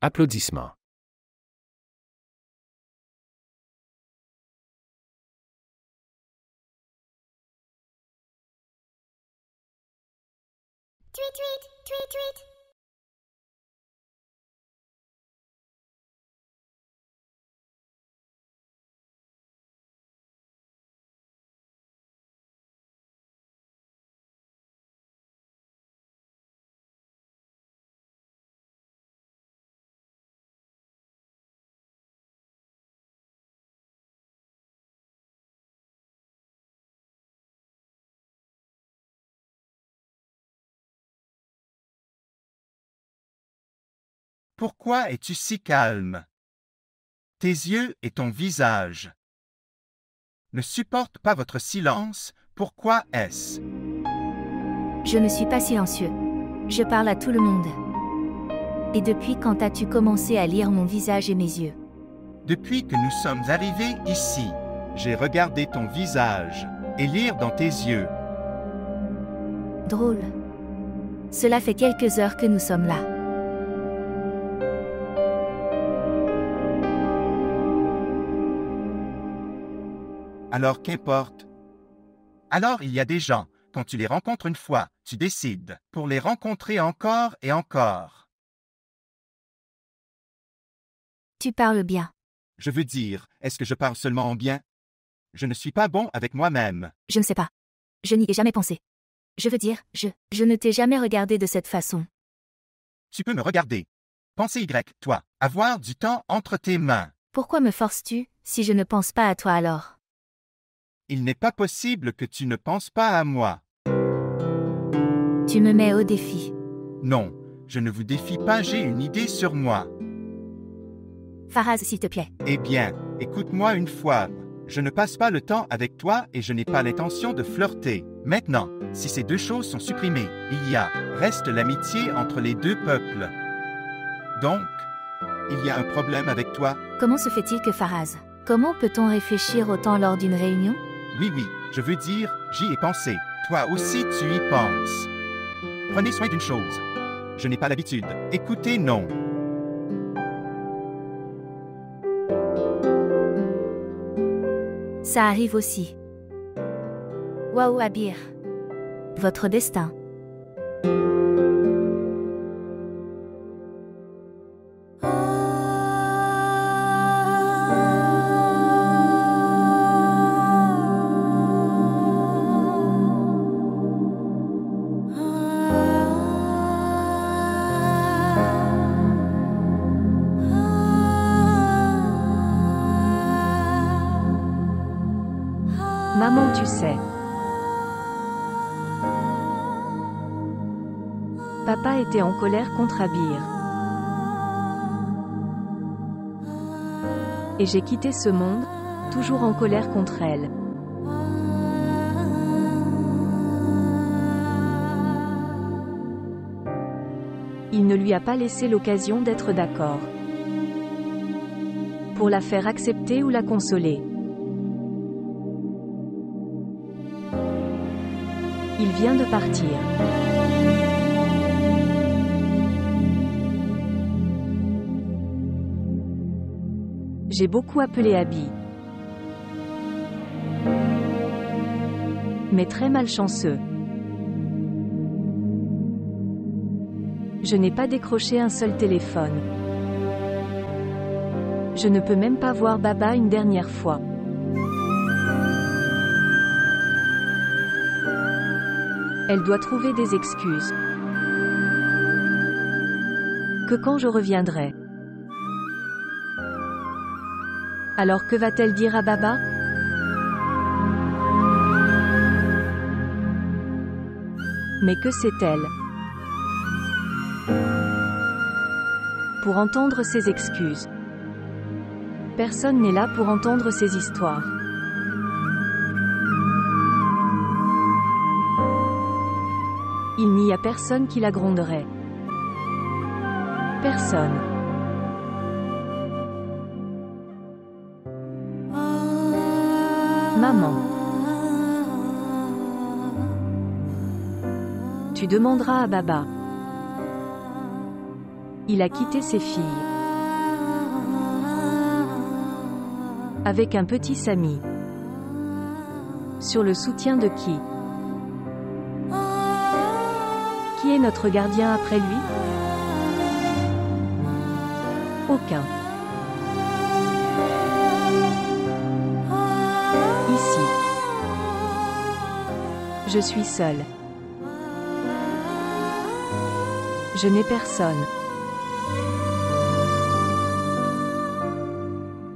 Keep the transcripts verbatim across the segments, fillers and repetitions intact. Applaudissements. Tweet, tweet, tweet, tweet. Pourquoi es-tu si calme? Tes yeux et ton visage ne supportent pas votre silence, pourquoi est-ce? Je ne suis pas silencieux. Je parle à tout le monde. Et depuis quand as-tu commencé à lire mon visage et mes yeux? Depuis que nous sommes arrivés ici, j'ai regardé ton visage et lire dans tes yeux. Drôle. Cela fait quelques heures que nous sommes là. Alors qu'importe. Alors il y a des gens, quand tu les rencontres une fois, tu décides pour les rencontrer encore et encore. Tu parles bien. Je veux dire, est-ce que je parle seulement en bien? Je ne suis pas bon avec moi-même. Je ne sais pas. Je n'y ai jamais pensé. Je veux dire, je, je ne t'ai jamais regardé de cette façon. Tu peux me regarder. Pensez Y, toi, avoir du temps entre tes mains. Pourquoi me forces-tu, si je ne pense pas à toi alors? Il n'est pas possible que tu ne penses pas à moi. Tu me mets au défi. Non, je ne vous défie pas, j'ai une idée sur moi. Faraz, s'il te plaît. Eh bien, écoute-moi une fois. Je ne passe pas le temps avec toi et je n'ai pas l'intention de flirter. Maintenant, si ces deux choses sont supprimées, il y a, reste l'amitié entre les deux peuples. Donc, il y a un problème avec toi. Comment se fait-il que Faraz? Comment peut-on réfléchir autant lors d'une réunion? Oui, oui, je veux dire, j'y ai pensé. Toi aussi, tu y penses. Prenez soin d'une chose. Je n'ai pas l'habitude. Écoutez, non. Ça arrive aussi. Waouh, Abir. Votre destin. Maman, tu sais. Papa était en colère contre Abir. Et j'ai quitté ce monde, toujours en colère contre elle. Il ne lui a pas laissé l'occasion d'être d'accord. Pour la faire accepter ou la consoler. Il vient de partir. J'ai beaucoup appelé Abby. Mais très malchanceux. Je n'ai pas décroché un seul téléphone. Je ne peux même pas voir Baba une dernière fois. Elle doit trouver des excuses. Que quand je reviendrai. Alors que va-t-elle dire à Baba? Mais que sait-elle? Pour entendre ses excuses. Personne n'est là pour entendre ses histoires. Il n'y a personne qui la gronderait. Personne. Maman. Tu demanderas à Baba. Il a quitté ses filles. avec un petit Sami. Sur le soutien de qui? Qui est notre gardien après lui? Aucun. Ici. Je suis seul. Je n'ai personne.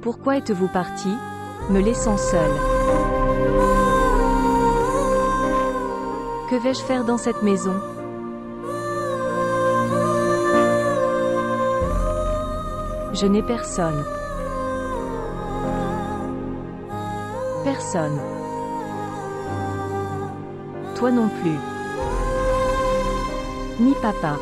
Pourquoi êtes-vous parti, me laissant seul? Que vais-je faire dans cette maison? Je n'ai personne. Personne. Toi non plus. Ni papa.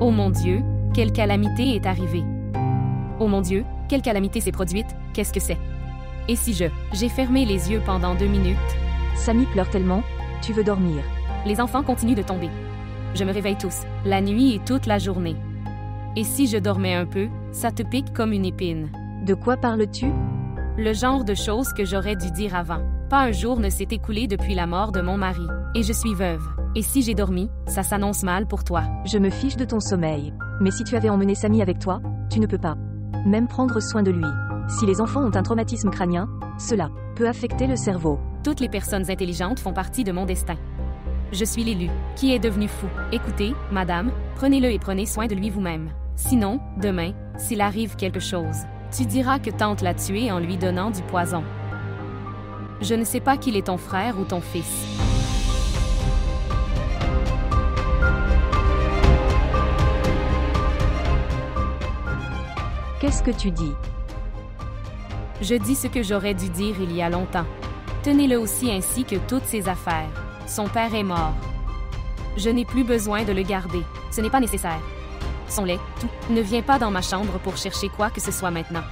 Oh mon Dieu, quelle calamité est arrivée! Oh mon Dieu, quelle calamité s'est produite, qu'est-ce que c'est? Et si je... J'ai fermé les yeux pendant deux minutes. Sami pleure tellement, tu veux dormir. Les enfants continuent de tomber. Je me réveille tous, la nuit et toute la journée. Et si je dormais un peu, ça te pique comme une épine. De quoi parles-tu? Le genre de choses que j'aurais dû dire avant. Pas un jour ne s'est écoulé depuis la mort de mon mari. Et je suis veuve. Et si j'ai dormi, ça s'annonce mal pour toi. Je me fiche de ton sommeil. Mais si tu avais emmené Sami avec toi, tu ne peux pas. Même prendre soin de lui. Si les enfants ont un traumatisme crânien, cela peut affecter le cerveau. Toutes les personnes intelligentes font partie de mon destin. Je suis l'élu, qui est devenu fou. Écoutez, madame, prenez-le et prenez soin de lui vous-même. Sinon, demain, s'il arrive quelque chose, tu diras que tante l'a tué en lui donnant du poison. Je ne sais pas qu'il est ton frère ou ton fils. Qu'est-ce que tu dis? Je dis ce que j'aurais dû dire il y a longtemps. Tenez-le aussi ainsi que toutes ses affaires. Son père est mort. Je n'ai plus besoin de le garder. Ce n'est pas nécessaire. Son lait, tout. Ne viens pas dans ma chambre pour chercher quoi que ce soit maintenant.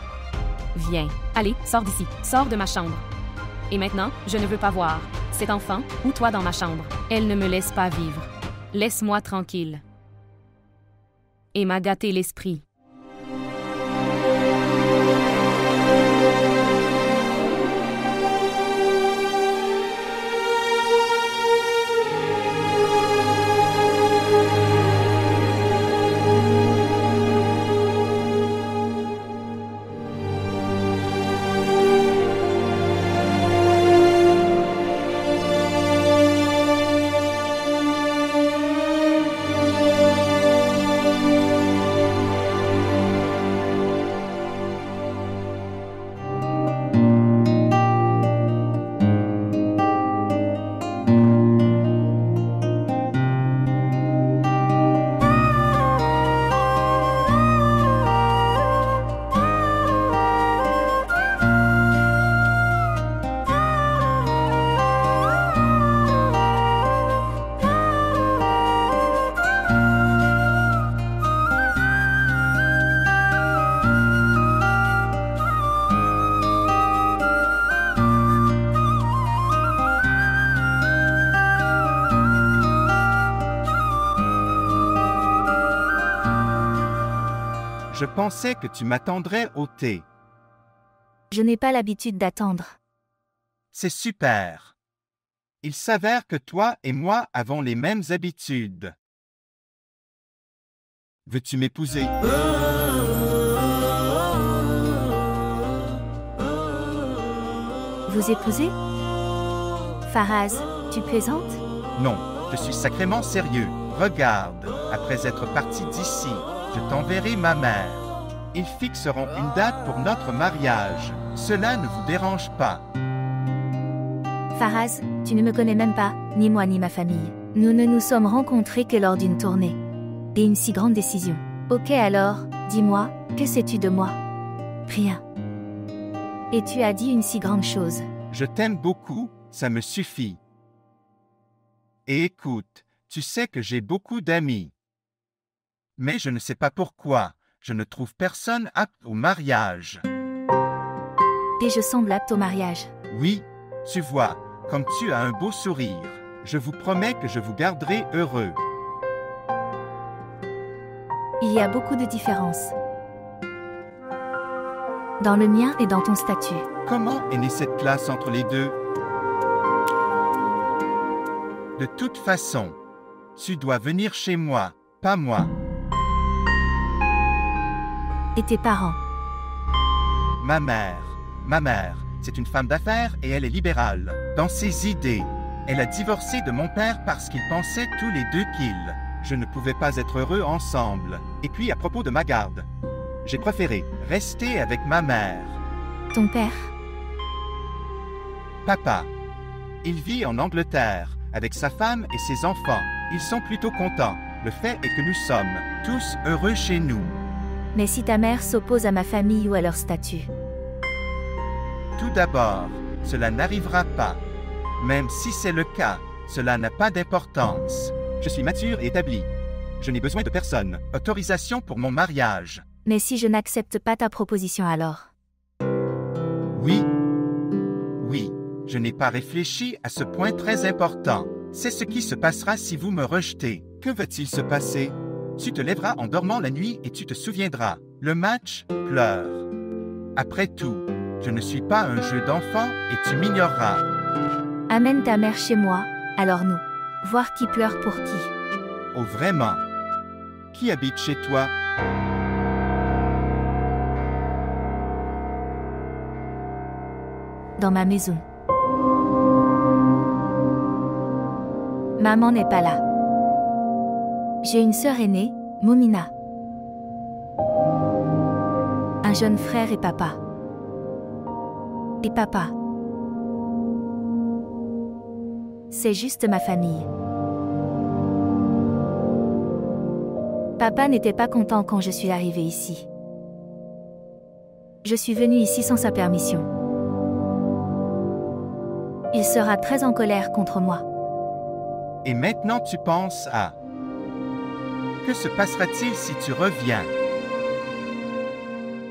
Viens. Allez, sors d'ici. Sors de ma chambre. Et maintenant, je ne veux pas voir cet enfant ou toi dans ma chambre. Elle ne me laisse pas vivre. Laisse-moi tranquille. Et m'a gâté l'esprit. Je pensais que tu m'attendrais au thé. Je n'ai pas l'habitude d'attendre. C'est super. Il s'avère que toi et moi avons les mêmes habitudes. Veux-tu m'épouser? Vous épouser? Faraz, tu plaisantes? Non, je suis sacrément sérieux. Regarde, après être parti d'ici, je t'enverrai ma mère. Ils fixeront une date pour notre mariage. Cela ne vous dérange pas? Faraz, tu ne me connais même pas, ni moi ni ma famille. Nous ne nous sommes rencontrés que lors d'une tournée. Et une si grande décision. Ok alors, dis-moi, que sais-tu de moi? Rien. Et tu as dit une si grande chose. Je t'aime beaucoup, ça me suffit. Et écoute, tu sais que j'ai beaucoup d'amis. Mais je ne sais pas pourquoi, je ne trouve personne apte au mariage. Et je semble apte au mariage. Oui, tu vois, comme tu as un beau sourire, je vous promets que je vous garderai heureux. Il y a beaucoup de différences. Dans le mien et dans ton statut. Comment est née cette classe entre les deux? De toute façon, tu dois venir chez moi, pas moi. Et tes parents? Ma mère. Ma mère, c'est une femme d'affaires et elle est libérale. Dans ses idées, elle a divorcé de mon père parce qu'ils pensaient tous les deux qu'ils... Je ne pouvais pas être heureux ensemble. Et puis à propos de ma garde, j'ai préféré rester avec ma mère. Ton père? Papa. Il vit en Angleterre, avec sa femme et ses enfants. Ils sont plutôt contents. Le fait est que nous sommes tous heureux chez nous. Mais si ta mère s'oppose à ma famille ou à leur statut? Tout d'abord, cela n'arrivera pas. Même si c'est le cas, cela n'a pas d'importance. Je suis mature et établie. Je n'ai besoin de personne. Autorisation pour mon mariage. Mais si je n'accepte pas ta proposition alors? Oui. Oui, je n'ai pas réfléchi à ce point très important. C'est ce qui se passera si vous me rejetez. Que va-t-il se passer? Tu te lèveras en dormant la nuit et tu te souviendras. Le match, pleure. Après tout, je ne suis pas un jeu d'enfant et tu m'ignoreras. Amène ta mère chez moi, alors nous. Voir qui pleure pour qui. Oh vraiment? Qui habite chez toi? Dans ma maison. Maman n'est pas là. J'ai une sœur aînée, Momina. Un jeune frère et papa. Et papa. C'est juste ma famille. Papa n'était pas content quand je suis arrivée ici. Je suis venue ici sans sa permission. Il sera très en colère contre moi. Et maintenant tu penses à... Que se passera-t-il si tu reviens?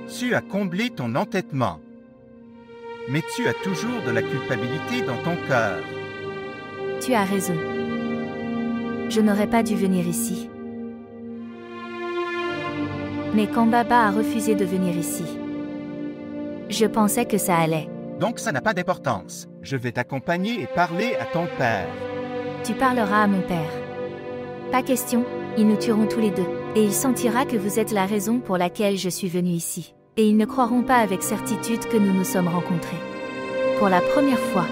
Tu as comblé ton entêtement. Mais tu as toujours de la culpabilité dans ton cœur. Tu as raison. Je n'aurais pas dû venir ici. Mais quand Baba a refusé de venir ici, je pensais que ça allait. Donc ça n'a pas d'importance. Je vais t'accompagner et parler à ton père. Tu parleras à mon père. Pas question, ils nous tueront tous les deux. Et il sentira que vous êtes la raison pour laquelle je suis venue ici. Et ils ne croiront pas avec certitude que nous nous sommes rencontrés. Pour la première fois.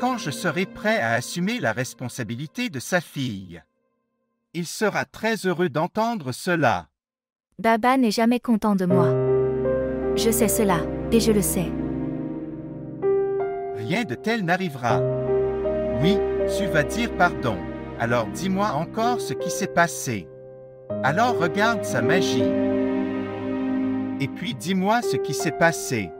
Quand je serai prêt à assumer la responsabilité de sa fille. Il sera très heureux d'entendre cela. Baba n'est jamais content de moi. Je sais cela, et je le sais. Rien de tel n'arrivera. Oui, tu vas dire pardon. Alors dis-moi encore ce qui s'est passé. Alors regarde sa magie. Et puis dis-moi ce qui s'est passé.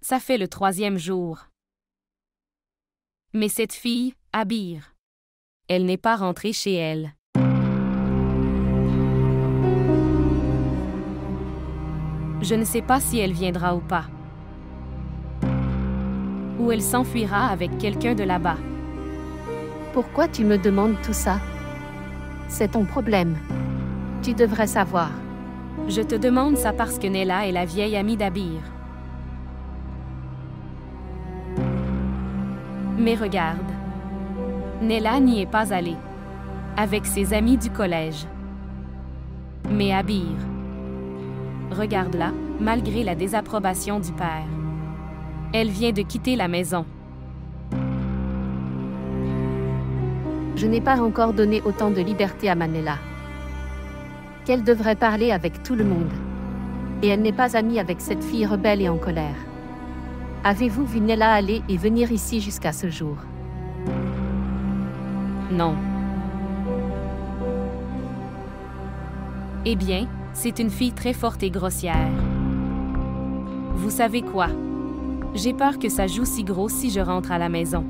Ça fait le troisième jour. Mais cette fille, Abir, elle n'est pas rentrée chez elle. Je ne sais pas si elle viendra ou pas. Ou elle s'enfuira avec quelqu'un de là-bas. Pourquoi tu me demandes tout ça? C'est ton problème. Tu devrais savoir. Je te demande ça parce que Nella est la vieille amie d'Abir. Mais regarde. Nella n'y est pas allée. Avec ses amis du collège. Mais Abir. Regarde-la, malgré la désapprobation du père. Elle vient de quitter la maison. Je n'ai pas encore donné autant de liberté à Nella. Qu'elle devrait parler avec tout le monde. Et elle n'est pas amie avec cette fille rebelle et en colère. Avez-vous vu Nella aller et venir ici jusqu'à ce jour? Non. Eh bien, c'est une fille très forte et grossière. Vous savez quoi? J'ai peur que ça joue si gros si je rentre à la maison.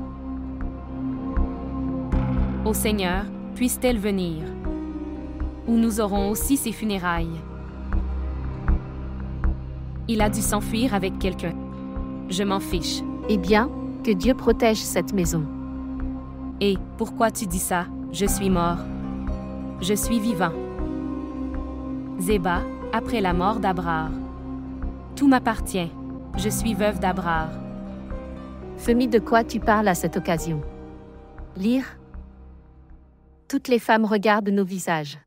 Ô Seigneur, puisse-t-elle venir? Où nous aurons aussi ses funérailles. Il a dû s'enfuir avec quelqu'un. Je m'en fiche. Eh bien, que Dieu protège cette maison. Et, pourquoi tu dis ça? Je suis mort. Je suis vivant. Zeba, après la mort d'Abrar. Tout m'appartient. Je suis veuve d'Abrar. Femi, de quoi tu parles à cette occasion? Lire? Toutes les femmes regardent nos visages.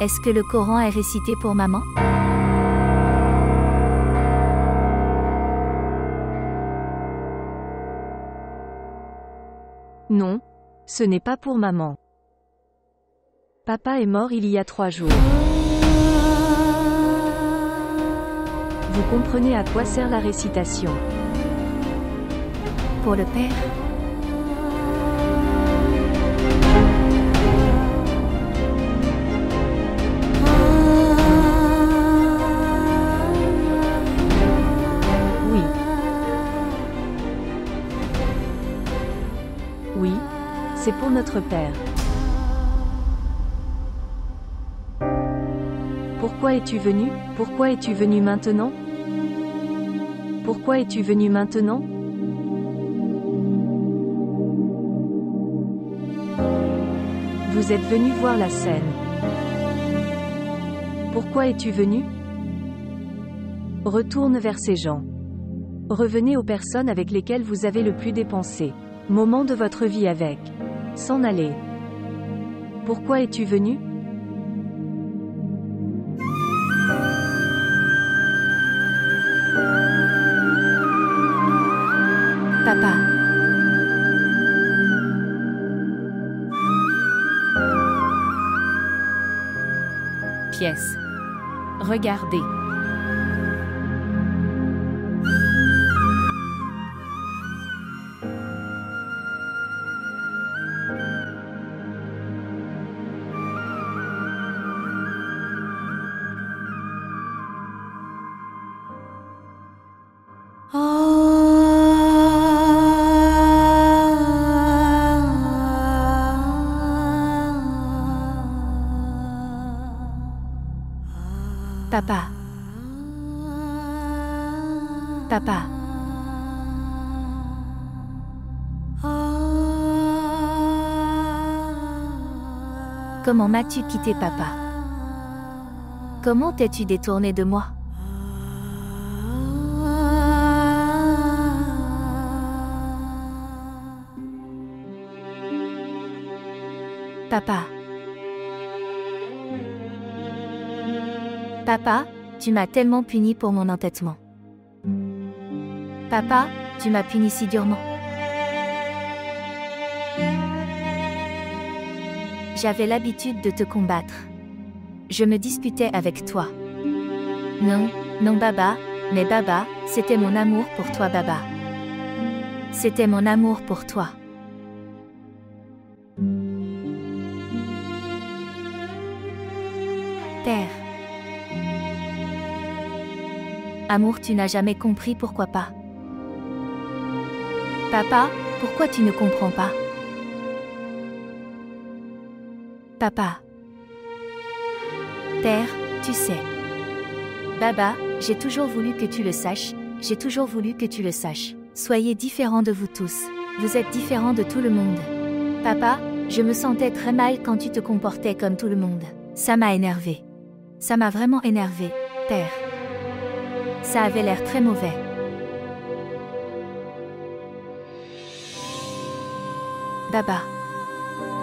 Est-ce que le Coran est récité pour maman? Non, ce n'est pas pour maman. Papa est mort il y a trois jours. Vous comprenez à quoi sert la récitation? Pour le père? Oui, c'est pour notre père. Pourquoi es-tu venu? Pourquoi es-tu venu maintenant? Pourquoi es-tu venu maintenant? Vous êtes venu voir la scène. Pourquoi es-tu venu? Retourne vers ces gens. Revenez aux personnes avec lesquelles vous avez le plus dépensé. Moment de votre vie avec. S'en aller. Pourquoi es-tu venu? Papa. Pièce. Regardez. Oh. Papa. Papa. Comment m'as-tu quitté, papa? Comment t'es-tu détourné de moi? Papa. Papa, tu m'as tellement puni pour mon entêtement. Papa, tu m'as puni si durement. J'avais l'habitude de te combattre. Je me disputais avec toi. Non, non Baba, mais Baba, c'était mon amour pour toi Baba. C'était mon amour pour toi. Père. Amour, tu n'as jamais compris, pourquoi pas? Papa, pourquoi tu ne comprends pas? Papa. Père, tu sais. Baba, j'ai toujours voulu que tu le saches, j'ai toujours voulu que tu le saches. Soyez différents de vous tous, vous êtes différents de tout le monde. Papa, je me sentais très mal quand tu te comportais comme tout le monde. Ça m'a énervé. Ça m'a vraiment énervé, Père. Ça avait l'air très mauvais. Baba.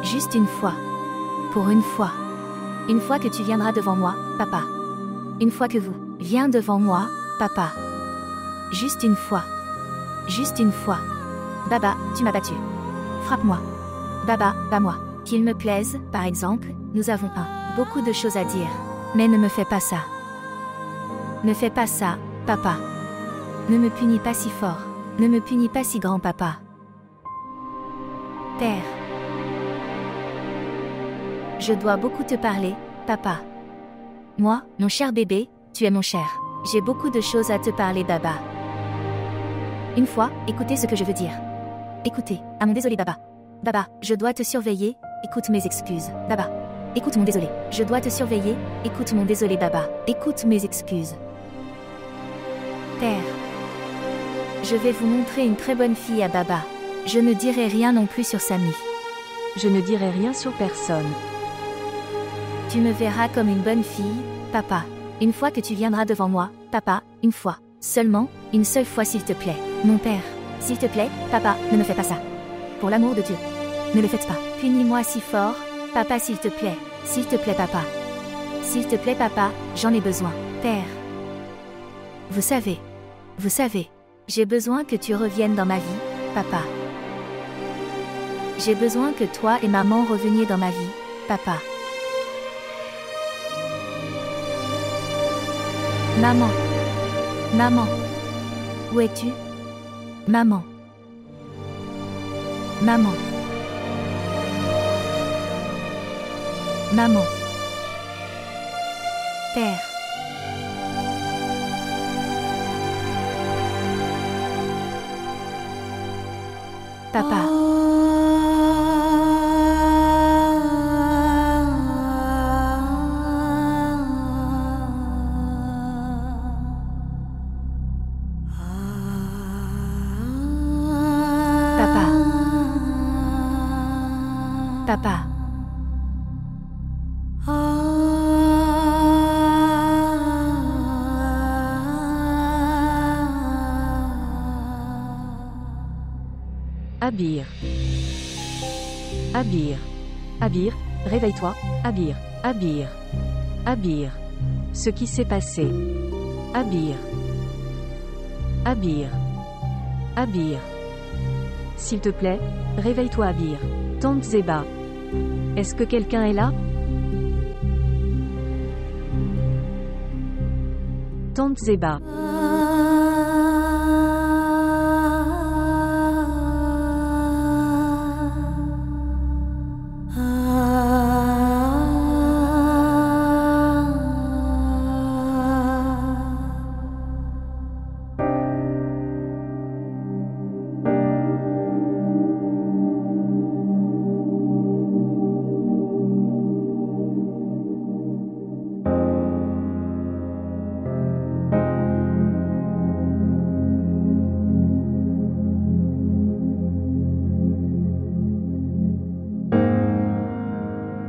Juste une fois. Pour une fois. Une fois que tu viendras devant moi, papa. Une fois que vous viens devant moi, papa. Juste une fois. Juste une fois. Baba, tu m'as battu. Frappe-moi. Baba, bats-moi. Qu'il me plaise, par exemple, nous avons un, beaucoup de choses à dire. Mais ne me fais pas ça. Ne fais pas ça, papa. Ne me punis pas si fort. Ne me punis pas si grand, papa. Père. Je dois beaucoup te parler, papa. Moi, mon cher bébé, tu es mon cher. J'ai beaucoup de choses à te parler, Baba. Une fois, écoutez ce que je veux dire. Écoutez, à mon désolé, Baba. Baba, je dois te surveiller, écoute mes excuses, Baba. Écoute mon désolé. Je dois te surveiller, écoute mon désolé, Baba. Écoute mes excuses. Père, je vais vous montrer une très bonne fille à Baba. Je ne dirai rien non plus sur Sami. Je ne dirai rien sur personne. Tu me verras comme une bonne fille, papa. Une fois que tu viendras devant moi, papa, une fois. Seulement, une seule fois s'il te plaît. Mon père, s'il te plaît, papa, ne me fais pas ça. Pour l'amour de Dieu, ne le faites pas. Punis-moi si fort, papa s'il te plaît. S'il te plaît, papa. S'il te plaît, papa, j'en ai besoin. Père. Vous savez, vous savez, j'ai besoin que tu reviennes dans ma vie, papa. J'ai besoin que toi et maman reveniez dans ma vie, papa. Maman. Maman. Où es-tu? Maman. Maman. Maman. Père. Papa. Papa. Papa. Abir. Abir. Abir, réveille-toi. Abir. Abir. Abir. Ce qui s'est passé. Abir. Abir. Abir. S'il te plaît, réveille-toi Abir. Tante Zeba. Est-ce que quelqu'un est là? Tante Zeba.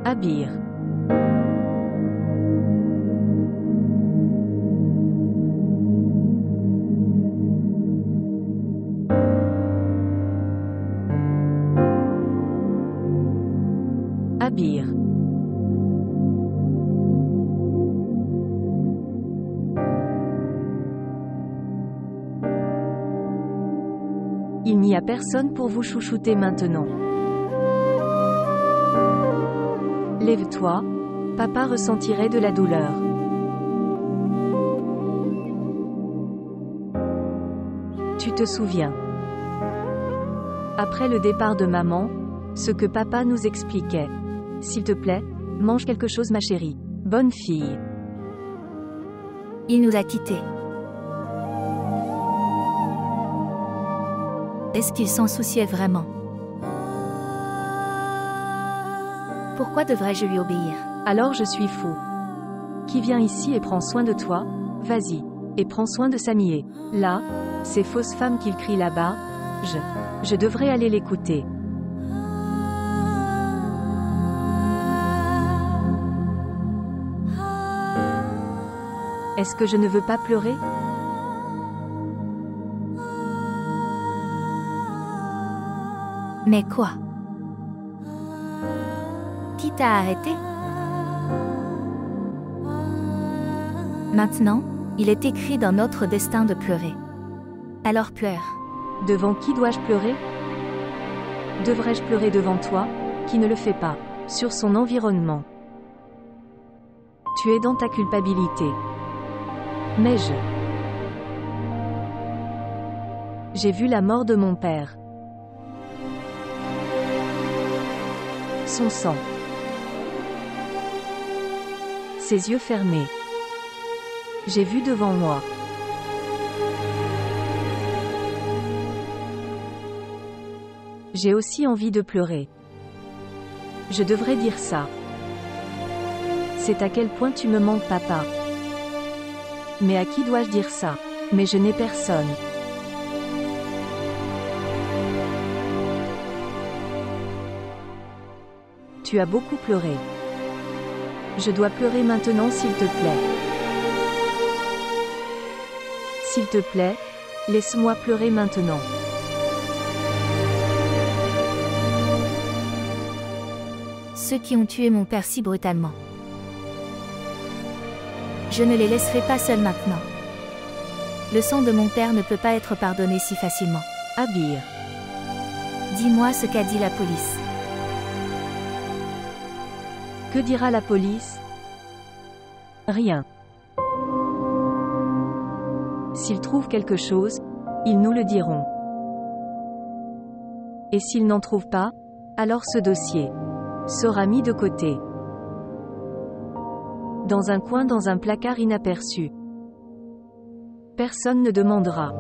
Abir. Abir. Il n'y a personne pour vous chouchouter maintenant. Lève-toi, papa ressentirait de la douleur. Tu te souviens. Après le départ de maman, ce que papa nous expliquait. S'il te plaît, mange quelque chose ma chérie. Bonne fille. Il nous a quittés. Est-ce qu'il s'en souciait vraiment? Pourquoi devrais-je lui obéir? Alors je suis fou. Qui vient ici et prend soin de toi? Vas-y. Et prends soin de Sami. Là, ces fausses femmes qu'il crie là-bas, je... Je devrais aller l'écouter. Est-ce que je ne veux pas pleurer? Mais quoi? Qui t'a arrêté? Maintenant, il est écrit dans notre destin de pleurer. Alors pleure. Devant qui dois-je pleurer? Devrais-je pleurer devant toi, qui ne le fait pas, sur son environnement? Tu es dans ta culpabilité. Mais je... J'ai vu la mort de mon père. Son sang. Ses yeux fermés. J'ai vu devant moi. J'ai aussi envie de pleurer. Je devrais dire ça. C'est à quel point tu me manques, papa. Mais à qui dois-je dire ça? Mais je n'ai personne. Tu as beaucoup pleuré. Je dois pleurer maintenant s'il te plaît. S'il te plaît, laisse-moi pleurer maintenant. Ceux qui ont tué mon père si brutalement. Je ne les laisserai pas seuls maintenant. Le sang de mon père ne peut pas être pardonné si facilement. Abir. Dis-moi ce qu'a dit la police. Que dira la police? Rien. S'ils trouvent quelque chose, ils nous le diront. Et s'ils n'en trouvent pas, alors ce dossier sera mis de côté. Dans un coin, dans un placard inaperçu. Personne ne demandera.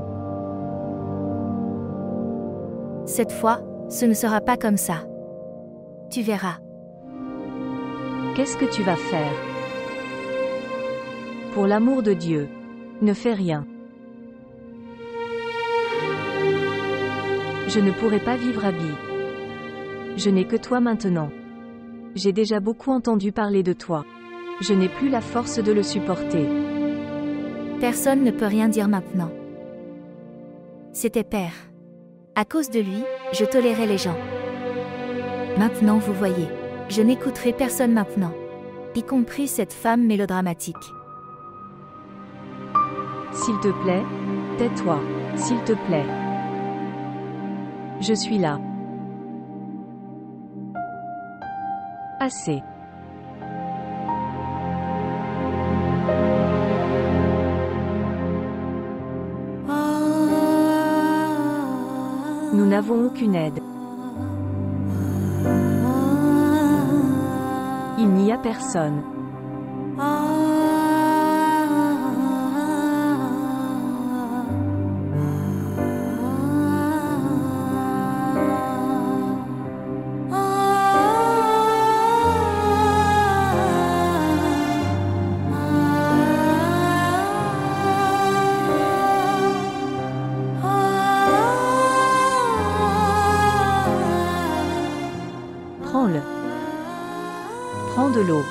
Cette fois, ce ne sera pas comme ça. Tu verras. Qu'est-ce que tu vas faire? Pour l'amour de Dieu, ne fais rien. Je ne pourrai pas vivre à Bi. Je n'ai que toi maintenant. J'ai déjà beaucoup entendu parler de toi. Je n'ai plus la force de le supporter. Personne ne peut rien dire maintenant. C'était père. À cause de lui, je tolérais les gens. Maintenant, vous voyez. Je n'écouterai personne maintenant, y compris cette femme mélodramatique. S'il te plaît, tais-toi, s'il te plaît. Je suis là. Assez. Nous n'avons aucune aide. Il n'y a personne. Prends-le. prend de l'eau.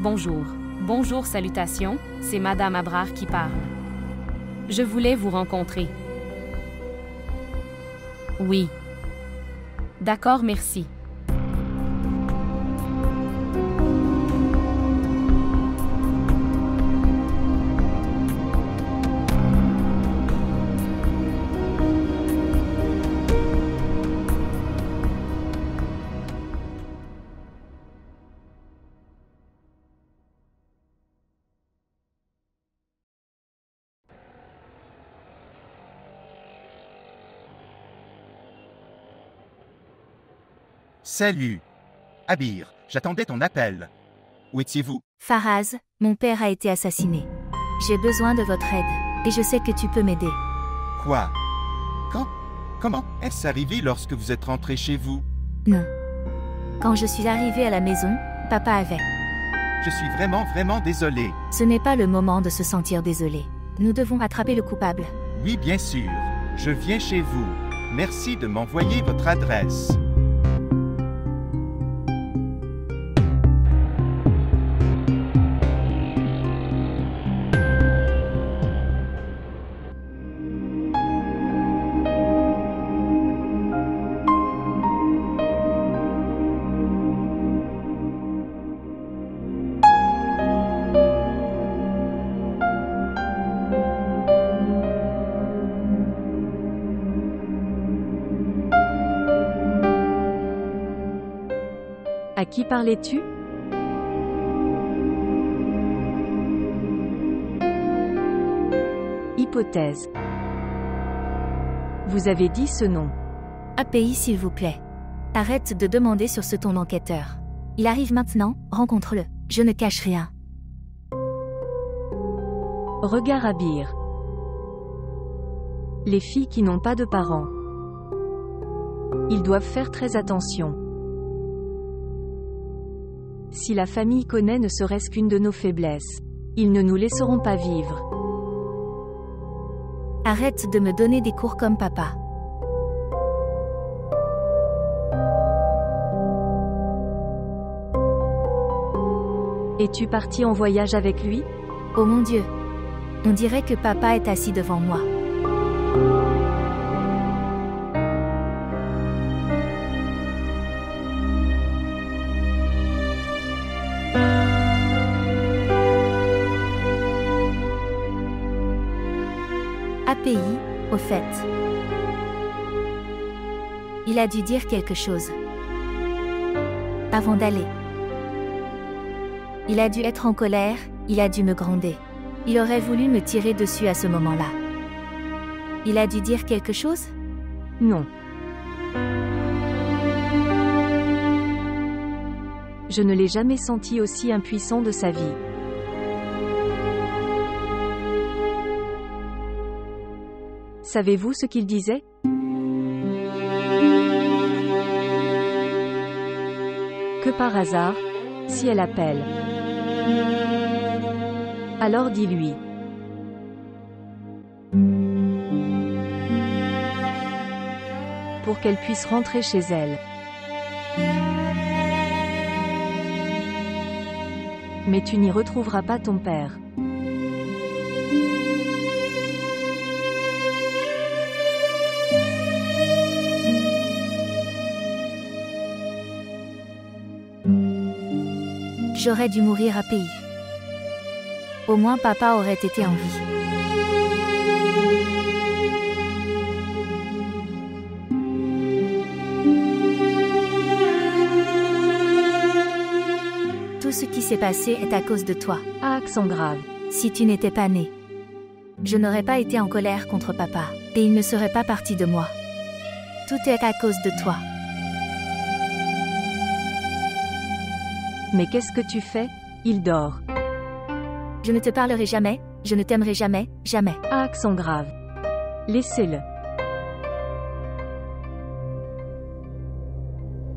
Bonjour. Bonjour, salutations. C'est Madame Abrar qui parle. Je voulais vous rencontrer. Oui. D'accord, merci. Salut. Abir, j'attendais ton appel. Où étiez-vous? Faraz, mon père a été assassiné. J'ai besoin de votre aide, et je sais que tu peux m'aider. Quoi? Quand? Comment? Est-ce arrivé lorsque vous êtes rentré chez vous? Non. Quand je suis arrivée à la maison, papa avait. Je suis vraiment, vraiment désolé. Ce n'est pas le moment de se sentir désolé. Nous devons attraper le coupable. Oui, bien sûr. Je viens chez vous. Merci de m'envoyer votre adresse. À qui parlais-tu? Hypothèse. Vous avez dit ce nom. A P I s'il vous plaît. Arrête de demander sur ce ton enquêteur. Il arrive maintenant, rencontre-le. Je ne cache rien. Regard Abir. Les filles qui n'ont pas de parents. Ils doivent faire très attention. Si la famille connaît ne serait-ce qu'une de nos faiblesses, ils ne nous laisseront pas vivre. Arrête de me donner des cours comme papa. Es-tu parti en voyage avec lui? Oh mon Dieu! On dirait que papa est assis devant moi. A P I, au fait. Il a dû dire quelque chose. Avant d'aller. Il a dû être en colère, il a dû me gronder. Il aurait voulu me tirer dessus à ce moment-là. Il a dû dire quelque chose? Non. Je ne l'ai jamais senti aussi impuissant de sa vie. Savez-vous ce qu'il disait? Que par hasard, si elle appelle, alors dis-lui. Pour qu'elle puisse rentrer chez elle. Mais tu n'y retrouveras pas ton père. J'aurais dû mourir à pays. Au moins papa aurait été en vie. Tout ce qui s'est passé est à cause de toi. Ah, accent grave. Si tu n'étais pas né, je n'aurais pas été en colère contre papa. Et il ne serait pas parti de moi. Tout est à cause de toi. Mais qu'est-ce que tu fais? Il dort. Je ne te parlerai jamais, je ne t'aimerai jamais, jamais. Ah, accent grave. Laissez-le.